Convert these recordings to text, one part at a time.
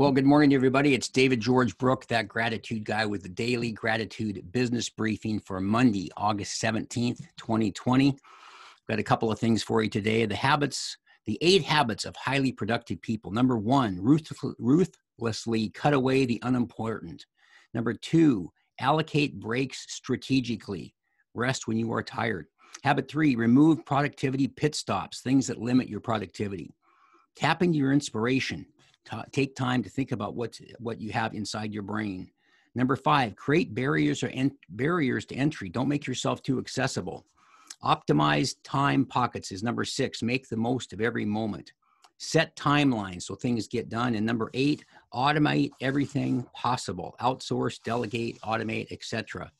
Well, good morning, everybody. It's David George Brooke, that gratitude guy, with the Daily Gratitude Business Briefing for Monday, August 17th, 2020. I've got a couple of things for you today. The 8 habits of highly productive people. Number 1, ruthlessly cut away the unimportant. Number 2, allocate breaks strategically. Rest when you are tired. Habit 3, remove productivity pit stops, things that limit your productivity. Tap into your inspiration. Take time to think about what you have inside your brain. Number 5, create barriers to entry. Don't make yourself too accessible. Optimize time pockets is number 6. Make the most of every moment. Set timelines so things get done. And number 8, automate everything possible. Outsource, delegate, automate, etc.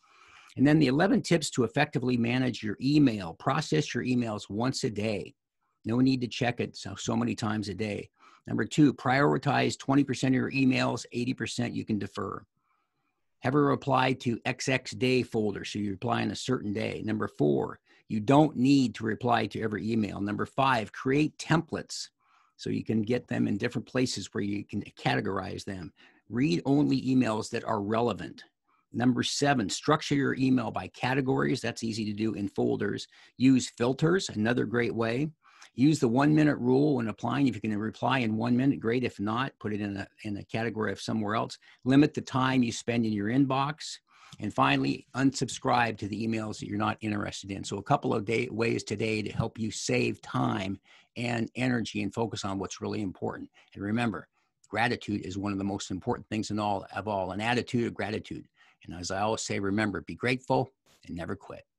And then the 11 tips to effectively manage your email. Process your emails once a day. No need to check it so many times a day. Number 2, prioritize 20% of your emails, 80% you can defer. Have a reply to XX day folder, so you reply on a certain day. Number 4, you don't need to reply to every email. Number 5, create templates so you can get them in different places where you can categorize them. Read only emails that are relevant. Number 7, structure your email by categories. That's easy to do in folders. Use filters, another great way. Use the 1-minute rule when applying. If you can reply in 1 minute, great. If not, put it in a category of somewhere else. Limit the time you spend in your inbox. And finally, unsubscribe to the emails that you're not interested in. So a couple of ways today to help you save time and energy and focus on what's really important. And remember, gratitude is one of the most important things of all, an attitude of gratitude. And as I always say, remember, be grateful and never quit.